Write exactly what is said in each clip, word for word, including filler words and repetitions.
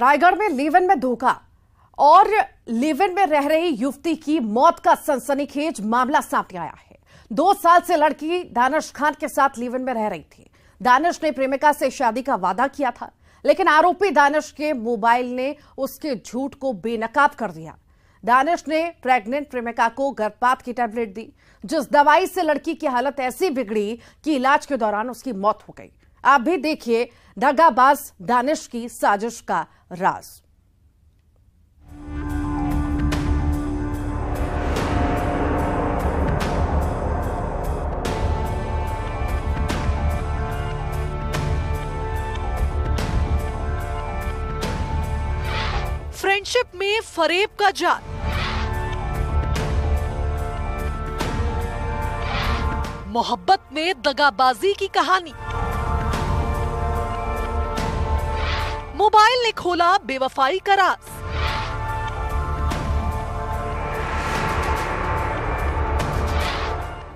रायगढ़ में live in में धोखा और लिव इन में रह रही युवती की मौत का सनसनीखेज मामला सामने आया है। दो साल से लड़की दानिश खान के साथ लिव इन में रह रही थी। दानिश ने प्रेमिका से शादी का वादा किया था, लेकिन आरोपी दानिश के मोबाइल ने उसके झूठ को बेनकाब कर दिया। दानिश ने प्रेग्नेंट प्रेमिका को गर्भपात की टैबलेट दी, जिस दवाई से लड़की की हालत ऐसी बिगड़ी कि इलाज के दौरान उसकी मौत हो गई। आप भी देखिए दगाबाज दानिश की साजिश का राज। फ्रेंडशिप में फरेब का जाल, मोहब्बत में दगाबाजी की कहानी। मोबाइल ने खोला बेवफाई का राज।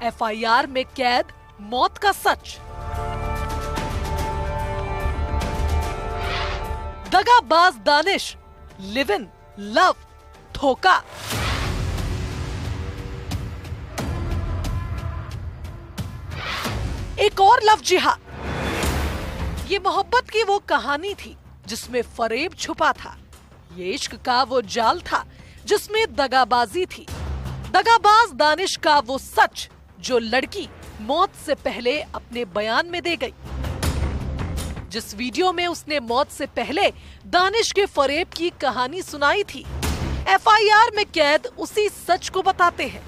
एफ आई आर में कैद मौत का सच। दगाबाज दानिश, लिव इन, लव, धोखा। एक और लव जिहाद। ये मोहब्बत की वो कहानी थी जिसमें फरेब छुपा था। ये इश्क का वो जाल था जिसमें दगाबाजी थी। दगाबाज दानिश का वो सच जो लड़की मौत से पहले अपने बयान में दे गई। जिस वीडियो में उसने मौत से पहले दानिश के फरेब की कहानी सुनाई थी, एफ आई आर में कैद उसी सच को बताते हैं।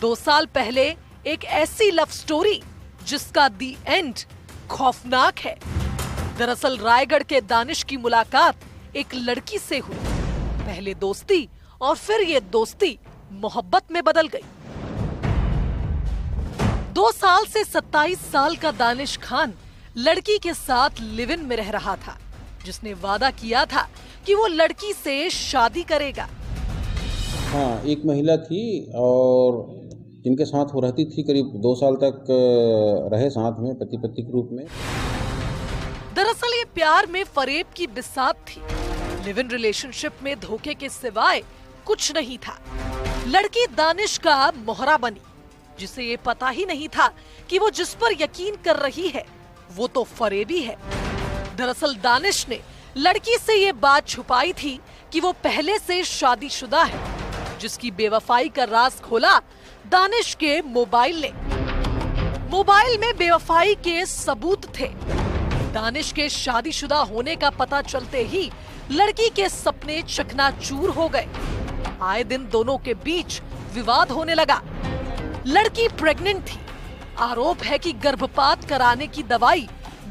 दो साल पहले एक ऐसी लव स्टोरी जिसका दी एंड खौफनाक है। दरअसल रायगढ़ के दानिश की मुलाकात एक लड़की से हुई। पहले दोस्ती और फिर ये दोस्ती मोहब्बत में बदल गई। दो साल से सत्ताईस साल का दानिश खान लड़की के साथ लिव इन में रह रहा था, जिसने वादा किया था कि वो लड़की से शादी करेगा। हाँ, एक महिला थी और जिनके साथ वो रहती थी, करीब दो साल तक रहे साथ में, पति पत्नी के रूप में। दरअसल ये प्यार में फरेब की बिसात थी। लिव इन रिलेशनशिप में धोखे के सिवाय कुछ नहीं था। लड़की दानिश का मोहरा बनी, जिसे ये पता ही नहीं था कि वो जिस पर यकीन कर रही है वो तो फरेबी है। दरअसल दानिश ने लड़की से ये बात छुपाई थी कि वो पहले से शादीशुदा है, जिसकी बेवफाई का राज खोला दानिश के मोबाइल ने। मोबाइल में बेवफाई के सबूत थे। दानिश के शादीशुदा होने का पता चलते ही लड़की के सपने चकनाचूर हो गए। आए दिन दोनों के बीच विवाद होने लगा। लड़की प्रेग्नेंट थी। आरोप है कि गर्भपात कराने की दवाई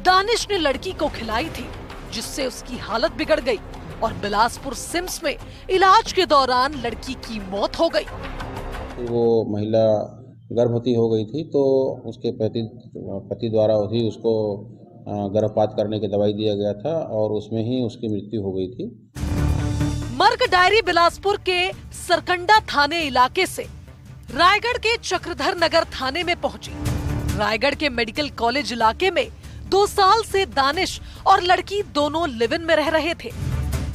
दानिश ने लड़की को खिलाई थी, जिससे उसकी हालत बिगड़ गई और बिलासपुर सिम्स में इलाज के दौरान लड़की की मौत हो गई। वो महिला गर्भवती हो गई थी, तो उसके पति पति द्वारा ही उसको गर्भपात करने की दवाई दिया गया था और उसमें ही उसकी मृत्यु हो गई थी। मर्ग डायरी बिलासपुर के सरकंडा थाने इलाके से रायगढ़ के चक्रधर नगर थाने में पहुंची। रायगढ़ के मेडिकल कॉलेज इलाके में दो साल से दानिश और लड़की दोनों लिव इन में रह रहे थे।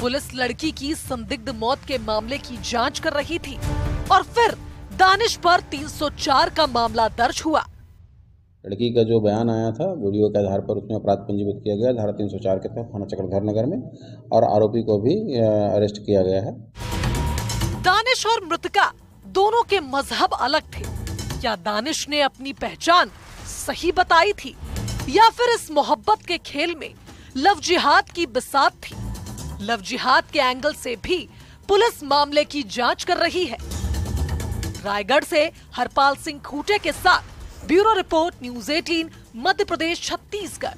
पुलिस लड़की की संदिग्ध मौत के मामले की जांच कर रही थी और फिर दानिश पर तीन सौ चार का मामला दर्ज हुआ। लड़की का जो बयान आया था, वीडियो के आधार पर उसमें अपराध पंजीबद्ध किया गया धारा तीन सौ चार के तहत थाना चक्रधर नगर में, और आरोपी को भी अरेस्ट किया गया है। दानिश और मृतका दोनों के मजहब अलग थे। क्या दानिश ने अपनी पहचान सही बताई थी या फिर इस मोहब्बत के खेल में लव जिहाद की बिसात थी? लव जिहाद के एंगल से भी पुलिस मामले की जांच कर रही है। रायगढ़ से हरपाल सिंह खूटे के साथ ब्यूरो रिपोर्ट, न्यूज़ अठारह, मध्य प्रदेश, छत्तीसगढ़।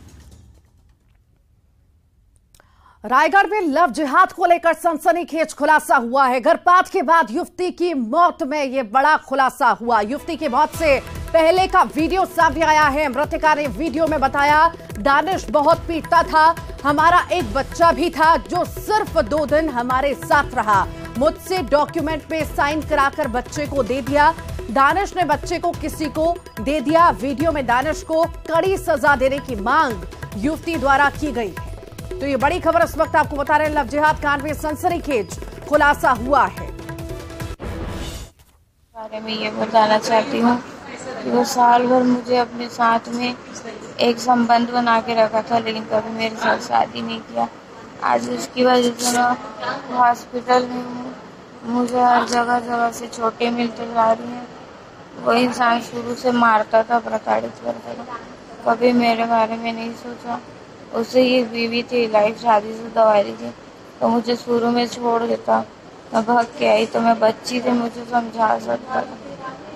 रायगढ़ में लव जिहाद को लेकर सनसनीखेज खुलासा हुआ है। गर्भपात के बाद युवती की मौत में यह बड़ा खुलासा हुआ। युवती की मौत से पहले का वीडियो सामने आया है। मृतका ने वीडियो में बताया, दानिश बहुत पीटता था। हमारा एक बच्चा भी था जो सिर्फ दो दिन हमारे साथ रहा। मुझसे डॉक्यूमेंट पे साइन कराकर बच्चे को दे दिया। दानिश ने बच्चे को किसी को दे दिया। वीडियो में दानिश को कड़ी सजा देने की मांग युवती द्वारा की गई है। तो ये बड़ी खबर इस वक्त आपको बता रहे हैं। लव जिहाद कांड में सनसनीखेज खुलासा हुआ है। बारे में ये बताना चाहती हूँ कि वो साल भर मुझे अपने साथ में एक संबंध बना के रखा था, लेकिन कभी मेरे साथ शादी नहीं किया। आज उसकी वजह से मैं हॉस्पिटल में हूँ, मुझे हर जगह जगह से छोटे मिलते जा रही हैं। वो इंसान शुरू से मारता था, प्रताड़ित करता था, कभी मेरे बारे में नहीं सोचा। उससे ये बीवी थी, लाइफ शादी से दवाई थी, तो मुझे शुरू में छोड़ देता। मैं भाग के आई तो मैं बच्ची से मुझे समझा सकता था।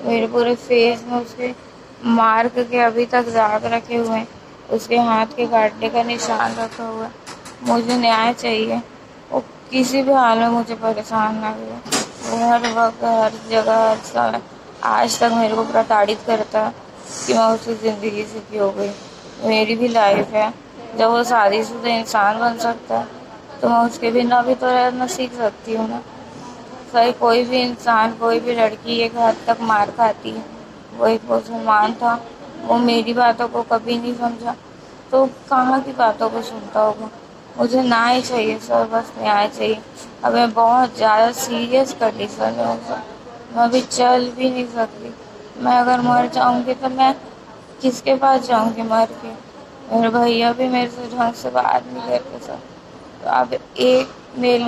मेरे पूरे फेस में उसके मार्क के अभी तक दाग रखे हुए हैं, उसके हाथ के काटने का निशान रखा हुआ है। मुझे न्याय चाहिए, वो किसी भी हाल में मुझे परेशान ना करे। वो हर वक्त, हर जगह, हर समय आज तक मेरे को प्रताड़ित करता कि मैं उसकी ज़िंदगी से क्यों गई, मेरी भी लाइफ है। जब वो शादीशुदा इंसान बन सकता है तो मैं उसके बिना भी तो रहना सीख सकती हूँ ना। सही कोई भी इंसान, कोई भी लड़की एक हद तक मार खाती है। वो एक मुसलमान था, वो मेरी बातों को कभी नहीं समझा, तो कहाँ की बातों को सुनता होगा। मुझे न्याय चाहिए सर, बस न्याय चाहिए। अब मैं बहुत ज़्यादा सीरियस कंडीशन में हूँ सर, मैं अभी चल भी नहीं सकती। मैं अगर मर जाऊँगी तो मैं किसके पास जाऊँगी मर के? मेरे भैया भी मेरे से ढंग से बात नहीं करते सर। तो आप एक मेरे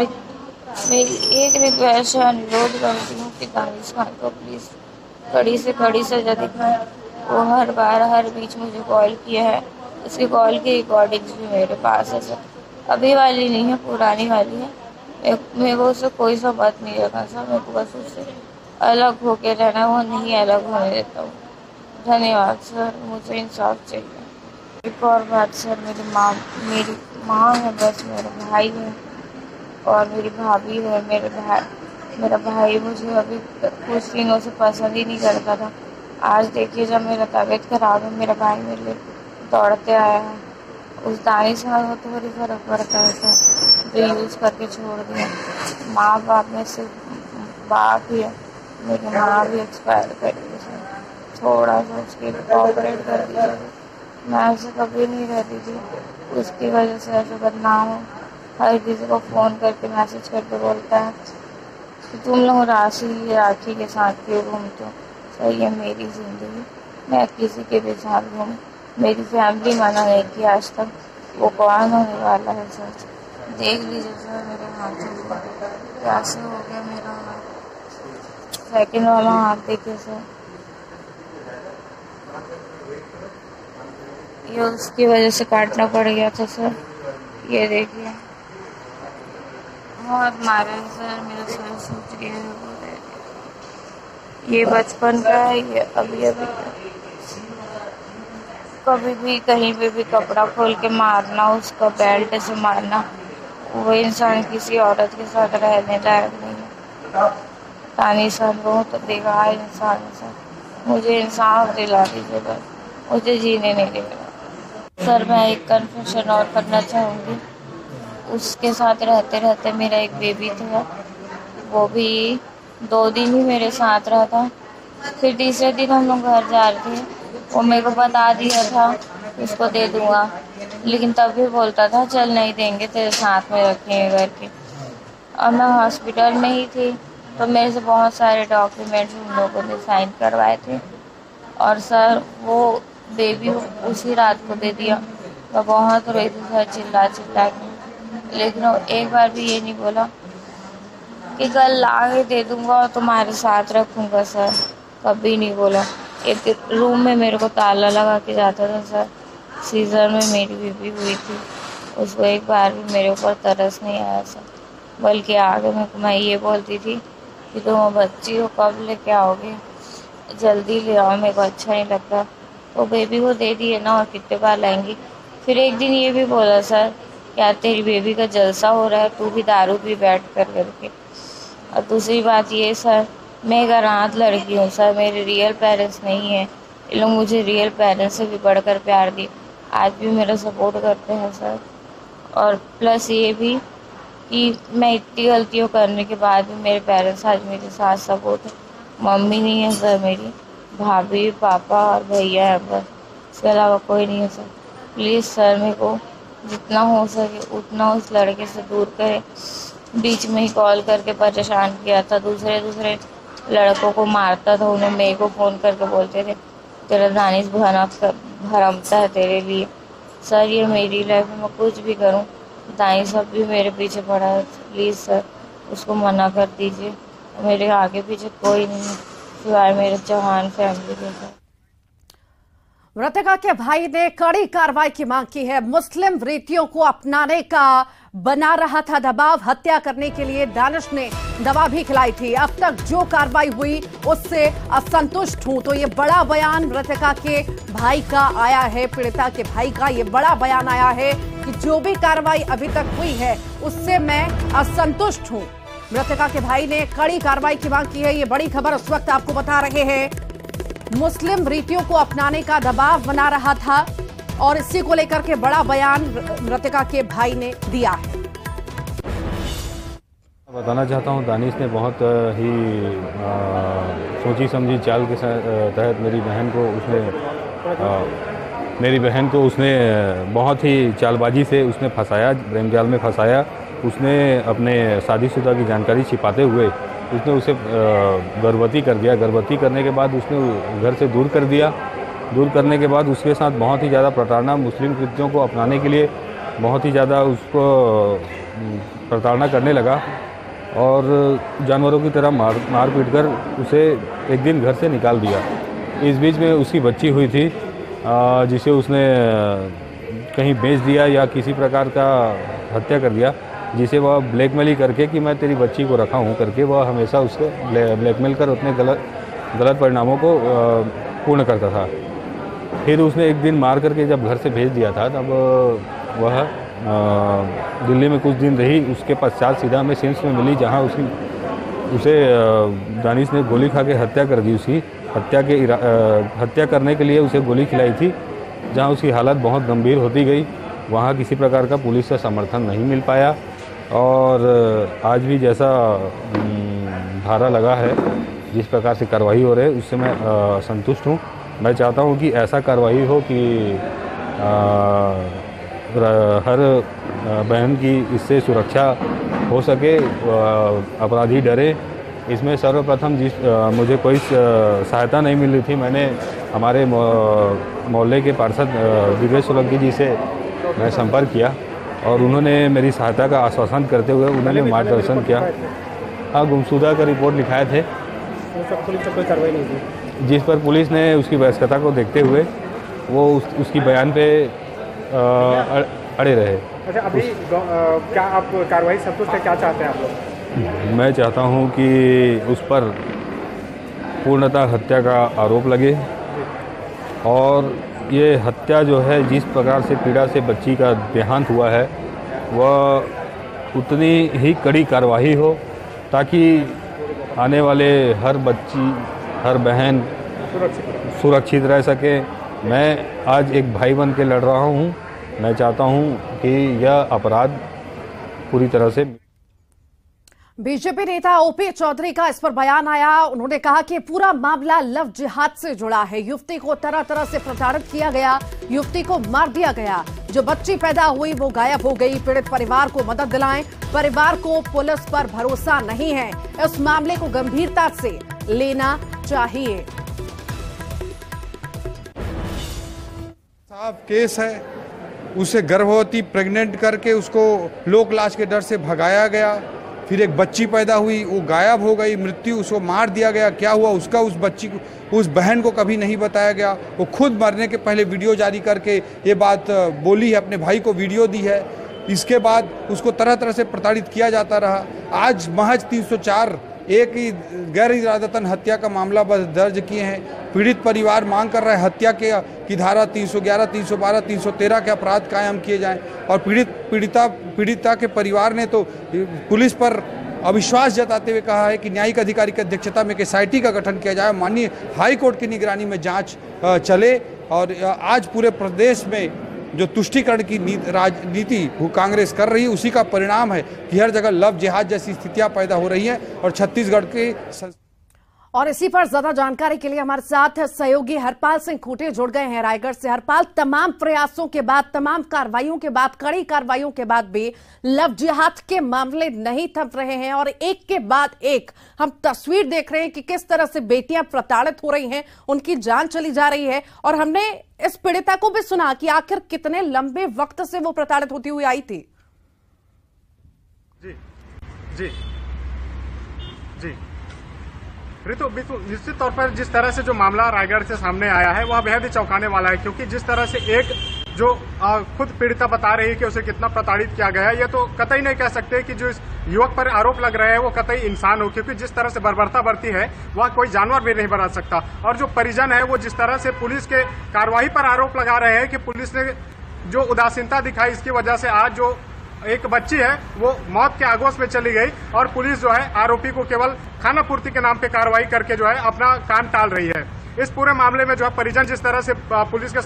मेरी एक रिक्वेस्ट है, अनुरोध करती हूँ कि दानिश खान को प्लीज़ कड़ी से कड़ी सजा दिखाएं। वो हर बार, हर बीच मुझे कॉल किया है, उसकी कॉल की रिकॉर्डिंग्स भी मेरे पास है सर। अभी वाली नहीं है, पुरानी वाली है। मेरे को उससे कोई सा बात नहीं रखना सर, मेरे को बस उससे अलग होके रहना, वो नहीं अलग होने देता हूँ। धन्यवाद सर, मुझे इंसाफ चाहिए। एक और बात सर, मेरी माँ मेरी माँ है, बस मेरा भाई है और मेरी भाभी है। मेरे भाई मेरा भाई मुझे अभी कुछ दिनों से पसंद ही नहीं करता था। आज देखिए, जब मेरा तबीयत खराब है, मेरा भाई मेरे लिए दौड़ते आया है। उस दानिश खान को थोड़ी फर्क पड़ता है जो यूज़ करके छोड़ दिया। माँ बाप में सिर्फ बाप ही है, मेरी माँ भी एक्सपायर कर दी सर। थोड़ा सा उसके कॉपरेट कर दिया। मैं ऐसे कभी नहीं रहती थी, उसकी वजह से ऐसे बदनाम हो। हर किसी को फ़ोन करके, मैसेज करके बोलता है कि तुम लोग राशि राखी के साथ क्यों घूमते हो? सही है, मेरी ज़िंदगी, मैं किसी के भी साथ घूमूँ। मेरी फैमिली मना नहीं कि आज तक, वो कौन होने वाला है सर? देख लीजिए सर, मेरे हाथ से कैसे हो गया मेरा हाथ, सेकेंड वाला हाथ देखे सर। ये उसकी वजह से काटना पड़ गया था सर। ये देखिए, बहुत मारा है सर, मेरा सर सूझ गया है। ये बचपन का है, ये अभी अभी कभी भी कहीं पे भी कपड़ा खोल के मारना, उसका बेल्ट से मारना। वो इंसान किसी औरत के साथ रहने लायक नहीं है। दानिश खान बहुत बेकार इंसान है सर, मुझे इंसाफ दिला दीजिए बस, मुझे जीने नहीं देगा सर। मैं एक कन्फेशन और करना चाहूँगी। उसके साथ रहते रहते मेरा एक बेबी था, वो भी दो दिन ही मेरे साथ रहा था। फिर तीसरे दिन हम लोग घर जा रहे थे, वो मेरे को बता दिया था इसको दे दूँगा, लेकिन तब भी बोलता था चल नहीं देंगे, तेरे साथ में रखेंगे घर के। और मैं हॉस्पिटल में ही थी, तो मेरे से बहुत सारे डॉक्यूमेंट्स उन लोगों ने साइन करवाए थे। और सर वो बेबी उसी रात को दे दिया। मैं बहुत रोई थी सर, चिल्ला चिल्ला के, लेकिन वो एक बार भी ये नहीं बोला कि कल आगे दे दूँगा और तुम्हारे साथ रखूँगा सर, कभी नहीं बोला। एक रूम में मेरे को ताला लगा के जाता था सर। सीजर में मेरी बेबी हुई थी, उसको एक बार भी मेरे ऊपर तरस नहीं आया सर, बल्कि आगे मैं मैं ये बोलती थी कि तुम वो बच्ची हो, कब लेके आओगे, जल्दी ले आओ, मेरे को अच्छा नहीं लगता। वो बेबी को दे दिए ना, और कितने बार लाएंगी। फिर एक दिन ये भी बोला सर, क्या तेरी बेबी का जलसा हो रहा है, तू भी दारू पी बैठ कर करके। और दूसरी बात ये सर, मैं एक अनाथ लड़की हूँ सर, मेरे रियल पेरेंट्स नहीं हैं। इन लोग मुझे रियल पेरेंट्स से भी बढ़कर प्यार दिए, आज भी मेरा सपोर्ट करते हैं सर। और प्लस ये भी कि मैं इतनी गलतियों करने के बाद भी मेरे पेरेंट्स आज मेरे साथ सपोर्ट है। मम्मी नहीं है सर मेरी, भाभी, पापा और भैया है, बस, इसके अलावा कोई नहीं है सर। प्लीज़ सर, मेरे को जितना हो सके उतना उस लड़के से दूर करे। बीच में ही कॉल करके परेशान किया था, दूसरे दूसरे लड़कों को मारता था। उन्हें मेरे को फ़ोन करके बोलते थे तेरा दानिश भरा भरमता है तेरे लिए। सर ये मेरी लाइफ में मैं कुछ भी करूं, दानिश अब भी मेरे पीछे पड़ा है, प्लीज़ सर उसको मना कर दीजिए। मेरे आगे पीछे कोई नहीं सिवाय मेरे चौहान फैमिली के साथ। मृतका के भाई ने कड़ी कार्रवाई की मांग की है। मुस्लिम रीतियों को अपनाने का बना रहा था दबाव। हत्या करने के लिए दानिश ने दवा भी खिलाई थी। अब तक जो कार्रवाई हुई उससे असंतुष्ट हूं, तो ये बड़ा बयान मृतका के भाई का आया है। पीड़िता के भाई का ये बड़ा बयान आया है कि जो भी कार्रवाई अभी तक हुई है उससे मैं असंतुष्ट हूं। मृतका के भाई ने कड़ी कार्रवाई की मांग की है। ये बड़ी खबर उस वक्त आपको बता रहे हैं। मुस्लिम रीतियों को अपनाने का दबाव बना रहा था और इसी को लेकर के बड़ा बयान मृतका के भाई ने दिया है। बताना चाहता हूं दानिश ने बहुत ही आ, सोची समझी चाल के तहत मेरी बहन को उसने आ, मेरी बहन को उसने बहुत ही चालबाजी से उसने फंसाया, प्रेमजाल में फंसाया। उसने अपने शादीशुदा की जानकारी छिपाते हुए उसने उसे गर्भवती कर दिया। गर्भवती करने के बाद उसने घर से दूर कर दिया। दूर करने के बाद उसके साथ बहुत ही ज़्यादा प्रताड़ना, मुस्लिम कृत्यों को अपनाने के लिए बहुत ही ज़्यादा उसको प्रताड़ना करने लगा और जानवरों की तरह मार मार पीट कर उसे एक दिन घर से निकाल दिया। इस बीच में उसकी बच्ची हुई थी जिसे उसने कहीं बेच दिया या किसी प्रकार का हत्या कर दिया, जिसे वह ब्लैकमेल करके कि मैं तेरी बच्ची को रखा हूँ करके वह हमेशा उससे ब्लैकमेल कर अपने गलत गलत परिणामों को पूर्ण करता था। फिर उसने एक दिन मार करके जब घर से भेज दिया था तब वह दिल्ली में कुछ दिन रही। उसके पश्चात सीधा हमें सिम्स में मिली जहाँ उसी उसे दानिश ने गोली खा के हत्या कर दी। उसी हत्या के हत्या करने के लिए उसे गोली खिलाई थी, जहाँ उसकी हालत बहुत गंभीर होती गई। वहाँ किसी प्रकार का पुलिस का समर्थन नहीं मिल पाया और आज भी जैसा धारा लगा है, जिस प्रकार से कार्रवाई हो रही है उससे मैं संतुष्ट हूँ। मैं चाहता हूँ कि ऐसा कार्रवाई हो कि आ, हर बहन की इससे सुरक्षा हो सके, अपराधी डरे। इसमें सर्वप्रथम जिस आ, मुझे कोई सहायता नहीं मिली थी, मैंने हमारे मोहल्ले के पार्षद विवेक सुलंकी जी से मैं संपर्क किया और उन्होंने मेरी सहायता का आश्वासन करते हुए उन्होंने मार्गदर्शन किया। हाँ, गुमशुदा का रिपोर्ट लिखाए थे जिस पर पुलिस ने उसकी वयस्कता को देखते हुए वो उस, उसकी बयान पे आ, अड़े रहे। अच्छा, अभी क्या आप कार्रवाई संतुष्ट है? क्या चाहते हैं आप लोग? मैं चाहता हूँ कि उस पर पूर्णतः हत्या का आरोप लगे और ये हत्या जो है, जिस प्रकार से पीड़ा से बच्ची का देहांत हुआ है, वह उतनी ही कड़ी कार्रवाई हो ताकि आने वाले हर बच्ची हर बहन सुरक्षित रह सके। मैं आज एक भाई बन के लड़ रहा हूँ। मैं चाहता हूँ कि यह अपराध पूरी तरह से। बीजेपी नेता ओपी चौधरी का इस पर बयान आया। उन्होंने कहा कि पूरा मामला लव जिहाद से जुड़ा है। युवती को तरह तरह से प्रताड़ित किया गया, युवती को मार दिया गया, जो बच्ची पैदा हुई वो गायब हो गई। पीड़ित परिवार को मदद दिलाएं, परिवार को पुलिस पर भरोसा नहीं है। इस मामले को गंभीरता से लेना चाहिए। साफ केस है, उसे गर्भवती प्रेग्नेंट करके उसको लोक लाज के डर से भगाया गया। फिर एक बच्ची पैदा हुई, वो गायब हो गई, मृत्यु, उसको मार दिया गया। क्या हुआ उसका, उस बच्ची को, उस बहन को कभी नहीं बताया गया। वो खुद मरने के पहले वीडियो जारी करके ये बात बोली है, अपने भाई को वीडियो दी है। इसके बाद उसको तरह तरह से प्रताड़ित किया जाता रहा। आज महज तीन सौ चार एक ही गैर इरादतन हत्या का मामला दर्ज किए हैं। पीड़ित परिवार मांग कर रहा है हत्या के की धारा तीन सौ ग्यारह, तीन सौ बारह, तीन सौ तेरह के अपराध कायम किए जाएं। और पीड़ित पीड़िता पीड़िता के परिवार ने तो पुलिस पर अविश्वास जताते हुए कहा है कि न्यायिक अधिकारी की अध्यक्षता में एक एसआईटी का गठन किया जाए, माननीय हाईकोर्ट की निगरानी में जाँच चले। और आज पूरे प्रदेश में जो तुष्टिकरण की राजनीति कांग्रेस कर रही है उसी का परिणाम है कि हर जगह लव जिहाद जैसी स्थितियां पैदा हो रही हैं और छत्तीसगढ़ के और इसी पर ज्यादा जानकारी के लिए हमारे साथ सहयोगी हरपाल सिंह खूटे जुड़ गए हैं रायगढ़ से। हरपाल, तमाम प्रयासों के बाद, तमाम कार्रवाइयों के बाद, कड़ी कार्रवाइयों के बाद भी लव जिहाद के मामले नहीं थम रहे हैं और एक के बाद एक हम तस्वीर देख रहे हैं कि किस तरह से बेटियां प्रताड़ित हो रही हैं, उनकी जान चली जा रही है। और हमने इस पीड़िता को भी सुना कि आखिर कितने लंबे वक्त से वो प्रताड़ित होती हुई आई थी। जी जी जी ऋतु, बिल्कुल निश्चित तौर पर जिस तरह से जो मामला रायगढ़ से सामने आया है वह बेहद ही चौंकाने वाला है, क्योंकि जिस तरह से एक जो आ, खुद पीड़िता बता रही है कि उसे कितना प्रताड़ित किया गया है, यह तो कतई नहीं कह सकते कि जो इस युवक पर आरोप लग रहा है वो कतई इंसान हो, क्योंकि जिस तरह से बर्बरता बढ़ती है वह कोई जानवर भी नहीं बना सकता। और जो परिजन है वो जिस तरह से पुलिस के कार्रवाई पर आरोप लगा रहे हैं कि पुलिस ने जो उदासीनता दिखाई, इसकी वजह से आज जो एक बच्ची है वो मौत के आगोश में चली गई और पुलिस जो है आरोपी को केवल खाना पूर्ति के नाम पे कार्रवाई करके जो है अपना काम टाल रही है। इस पूरे मामले में जो है परिजन जिस तरह से पुलिस के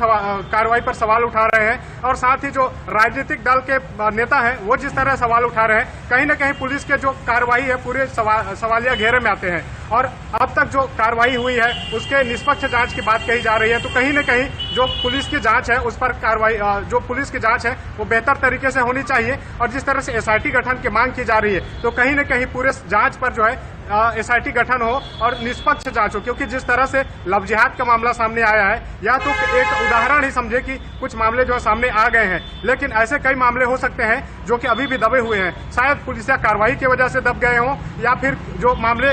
कार्रवाई पर सवाल उठा रहे हैं और साथ ही जो राजनीतिक दल के नेता हैं वो जिस तरह सवाल उठा रहे हैं, कहीं ना कहीं पुलिस के जो कार्रवाई है पूरे सवाल, सवालिया घेरे में आते हैं। और अब तक जो कार्रवाई हुई है उसके निष्पक्ष जांच की बात कही जा रही है, तो कहीं ना कहीं जो पुलिस की जांच है उस पर कार्रवाई, जो पुलिस की जांच है वो बेहतर तरीके से होनी चाहिए। और जिस तरह से एसआईटी गठन की मांग की जा रही है, तो कहीं ना कहीं पूरे जांच पर जो है एसआईटी गठन हो और निष्पक्ष जांच हो, क्योंकि जिस तरह से लव जिहाद का मामला सामने आया है, या तो एक उदाहरण ही समझे कि कुछ मामले जो है सामने आ गए हैं, लेकिन ऐसे कई मामले हो सकते हैं जो कि अभी भी दबे हुए हैं, शायद पुलिस या कार्रवाई की वजह से दब गए हों, या फिर जो मामले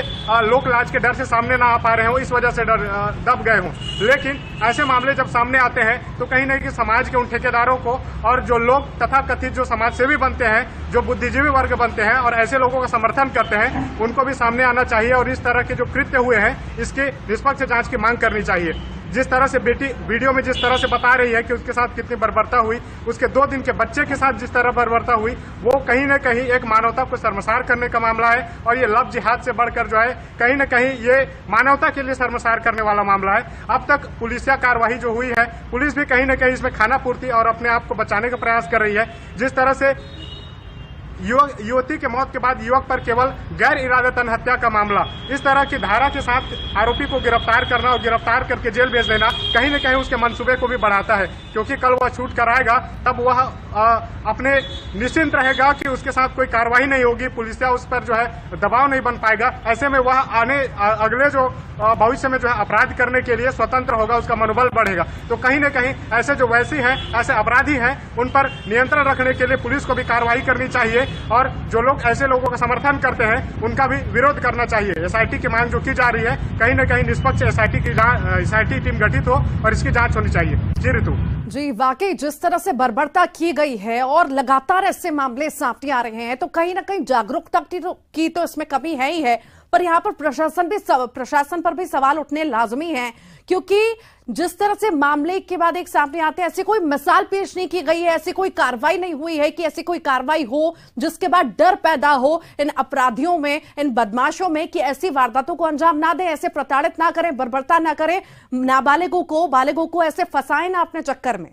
लोक लाज के डर से सामने ना आ पा रहे हों इस वजह से डर दब गए हों। लेकिन ऐसे मामले जब सामने आते हैं तो कहीं ना कहीं समाज के उन ठेकेदारों को और जो लोग तथाकथित जो समाजसेवी बनते हैं, जो बुद्धिजीवी वर्ग बनते हैं और ऐसे लोगों का समर्थन करते हैं, उनको भी सामने आना चाहिए और इस तरह के जो कृत्य हुए हैं इसकी निष्पक्ष जाँच की मांग करनी चाहिए। जिस तरह से बेटी वीडियो में जिस तरह से बता रही है कि उसके साथ कितनी बर्बरता हुई, उसके दो दिन के बच्चे के साथ जिस तरह बर्बरता हुई, वो कहीं ना कहीं एक मानवता को शर्मसार करने का मामला है। और ये लव जिहाद से बढ़कर जो है कहीं ना कहीं ये मानवता के लिए शर्मसार करने वाला मामला है। अब तक पुलिसिया कार्रवाई जो हुई है, पुलिस भी कहीं ना कहीं इसमें खाना पूर्ति और अपने आप को बचाने का प्रयास कर रही है। जिस तरह से युवक युवती के मौत के बाद युवक पर केवल गैर इरादतन हत्या का मामला, इस तरह की धारा के साथ आरोपी को गिरफ्तार करना और गिरफ्तार करके जेल भेज देना कहीं ना कहीं उसके मंसूबे को भी बढ़ाता है, क्योंकि कल वह छूट कर आएगा तब वह अपने निश्चिंत रहेगा कि उसके साथ कोई कार्रवाई नहीं होगी, पुलिस या उस पर जो है दबाव नहीं बन पाएगा। ऐसे में वह आने अगले जो भविष्य में जो है अपराध करने के लिए स्वतंत्र होगा, उसका मनोबल बढ़ेगा। तो कहीं ना कहीं ऐसे जो वैसी है, ऐसे अपराधी हैं, उन पर नियंत्रण रखने के लिए पुलिस को भी कार्रवाई करनी चाहिए और जो लोग ऐसे लोगों का समर्थन करते हैं उनका भी विरोध करना चाहिए। एसआईटी की मांग जो की जा रही है, कहीं ना कहीं निष्पक्ष एसआईटी की एसआईटी टीम गठित हो और इसकी जांच होनी चाहिए। जी ऋतु, जी वाकई जिस तरह से बर्बरता की गई है और लगातार ऐसे मामले सामने आ रहे हैं, तो कहीं ना कहीं जागरूकता की तो इसमें कमी है ही है, पर यहाँ पर प्रशासन भी प्रशासन पर भी सवाल उठने लाजमी हैं, क्योंकि जिस तरह से मामले के बाद एक सामने आते हैं, ऐसी कोई मिसाल पेश नहीं की गई है, ऐसी कोई कार्रवाई नहीं हुई है कि ऐसी कोई कार्रवाई हो जिसके बाद डर पैदा हो इन अपराधियों में, इन बदमाशों में, कि ऐसी वारदातों को अंजाम ना दें, ऐसे प्रताड़ित ना करें, बर्बरता ना करें, नाबालिगों को बालिगों को ऐसे फंसाएं ना अपने चक्कर में।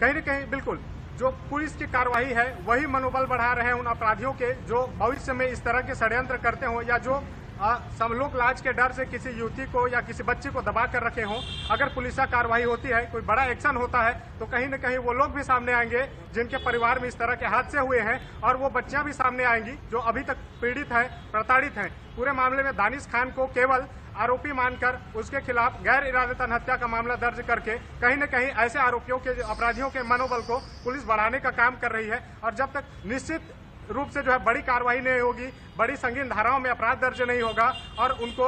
कहीं ना कहीं बिल्कुल जो पुलिस की कार्रवाई है वही मनोबल बढ़ा रहे हैं उन अपराधियों के जो भविष्य में इस तरह के षड्यंत्र करते हों, या जो सब लोग लाज के डर से किसी युवती को या किसी बच्चे को दबा कर रखे हों। अगर पुलिस कार्रवाई होती है, कोई बड़ा एक्शन होता है, तो कहीं ना कहीं वो लोग भी सामने आएंगे जिनके परिवार में इस तरह के हादसे हुए हैं, और वो बच्चियां भी सामने आएंगी जो अभी तक पीड़ित हैं, प्रताड़ित हैं। पूरे मामले में दानिश खान को केवल आरोपी मानकर उसके खिलाफ गैर इरादतन हत्या का मामला दर्ज करके कहीं न कहीं ऐसे आरोपियों के, अपराधियों के मनोबल को पुलिस बढ़ाने का काम कर रही है। और जब तक निश्चित रूप से जो है बड़ी कार्रवाई नहीं होगी, बड़ी संगीन धाराओं में अपराध दर्ज नहीं होगा और उनको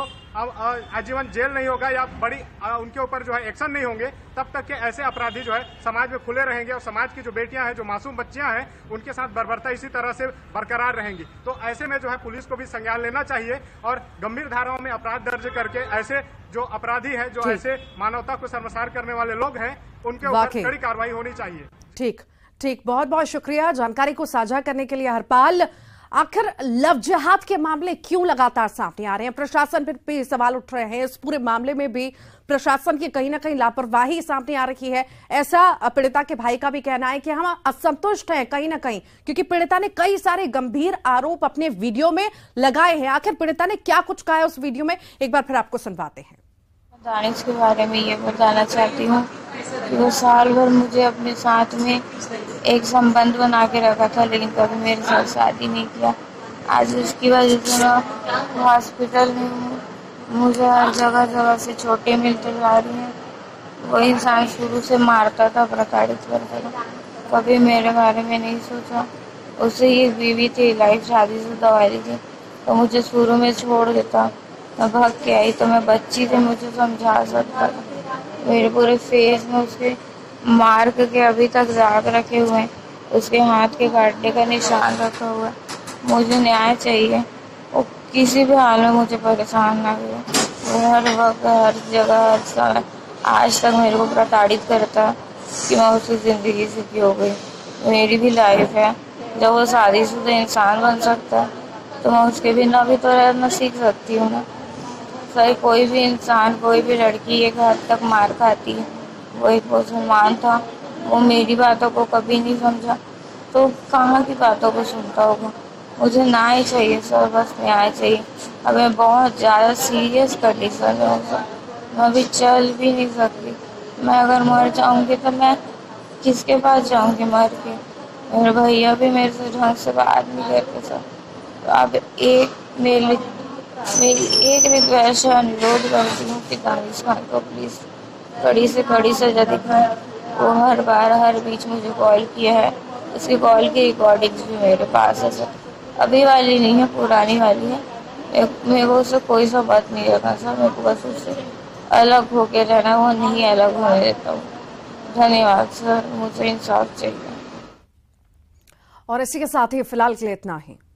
आजीवन जेल नहीं होगा या बड़ी उनके ऊपर जो है एक्शन नहीं होंगे, तब तक के ऐसे अपराधी जो है समाज में खुले रहेंगे और समाज की जो बेटियां हैं, जो मासूम बच्चियां हैं, उनके साथ बर्बरता इसी तरह से बरकरार रहेंगी। तो ऐसे में जो है पुलिस को भी संज्ञान लेना चाहिए और गंभीर धाराओं में अपराध दर्ज करके ऐसे जो अपराधी है, जो ऐसे मानवता को शर्मसार करने वाले लोग हैं, उनके ऊपर कड़ी कार्रवाई होनी चाहिए। ठीक ठीक बहुत बहुत शुक्रिया जानकारी को साझा करने के लिए हरपाल। आखिर लव जिहाद के मामले क्यों लगातार सामने आ रहे हैं? प्रशासन पर भी सवाल उठ रहे हैं। इस पूरे मामले में भी प्रशासन की कहीं ना कहीं लापरवाही सामने आ रही है। ऐसा पीड़िता के भाई का भी कहना है कि हम असंतुष्ट हैं कहीं ना कहीं, क्योंकि पीड़िता ने कई सारे गंभीर आरोप अपने वीडियो में लगाए हैं। आखिर पीड़िता ने क्या कुछ कहा है उस वीडियो में, एक बार फिर आपको सुनवाते हैं। दानिश के बारे में ये बताना चाहती हूँ कि वो साल भर मुझे अपने साथ में एक संबंध बना के रखा था, लेकिन कभी मेरे साथ शादी नहीं किया। आज उसकी वजह से मैं हॉस्पिटल में हूँ। मुझे हर जगह जगह से छोटे मिलते जा रही हैं। वो इंसान शुरू से मारता था, प्रताड़ित करता था, कभी मेरे बारे में नहीं सोचा। उससे ये बीवी थी, लाइफ शादी से दवाई थी, तो मुझे शुरू में छोड़ देता। मैं भाग के आई तो मैं बच्ची से, मुझे समझा सकता था। मेरे पूरे फेस में उसके मार्क के अभी तक दाग रखे हुए हैं, उसके हाथ के काटने का निशान रखा हुआ है। मुझे न्याय चाहिए और किसी भी हाल में मुझे परेशान ना करे। वो हर वक्त, हर जगह, हर साल आज तक मेरे को प्रताड़ित करता कि मैं उसकी ज़िंदगी से क्यों गई, मेरी भी लाइफ है। जब वो शादीशुदा इंसान बन सकता तो मैं उसके बिना भी तो रहना सीख सकती हूँ ना। सर, कोई भी इंसान, कोई भी लड़की एक हद तक मार खाती है। वो एक मुसलमान था, वो मेरी बातों को कभी नहीं समझा, तो कहाँ की बातों को सुनता होगा। मुझे न्याय चाहिए सर, बस न्याय चाहिए। अब मैं बहुत ज़्यादा सीरियस कर ली सर। मैं मैं अभी चल भी नहीं सकती। मैं अगर मर जाऊँगी तो मैं किसके पास जाऊँगी मर के? मेरे भैया भी मेरे से ढंग से बात नहीं करते सर। तो अब एक मेरे मेरी एक रिक्वेस्ट है, अनुरोध करती हूँ कि दानिश खान को प्लीज़ कड़ी से कड़ी सजा दिखाएं। वो हर बार, हर बीच मुझे कॉल किया है। उसकी कॉल की रिकॉर्डिंग्स भी मेरे पास है सर। अभी वाली नहीं है, पुरानी वाली है। मेरे को उससे कोई सा बात नहीं रखना सर। मेरे को बस उससे अलग होके रहना, वो नहीं अलग होने देता हूँ। धन्यवाद सर, मुझे इंसाफ चाहिए। और इसी के साथ ही फिलहाल के लिए इतना ही।